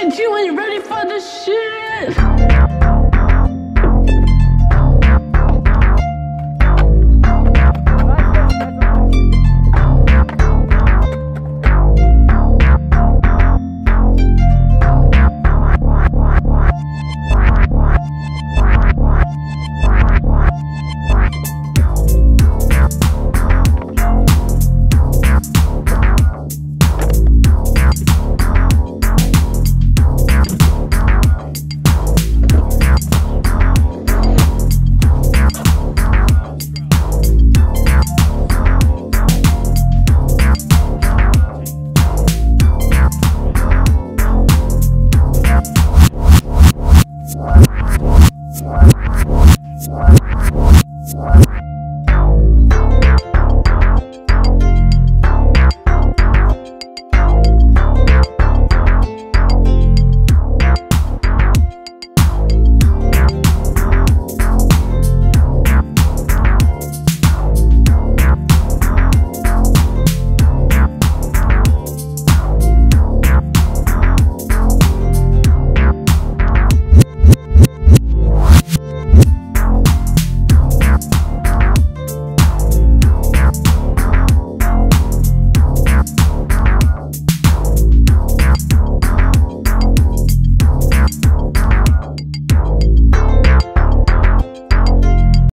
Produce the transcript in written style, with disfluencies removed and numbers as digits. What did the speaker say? bitch, you ain't ready for this shit.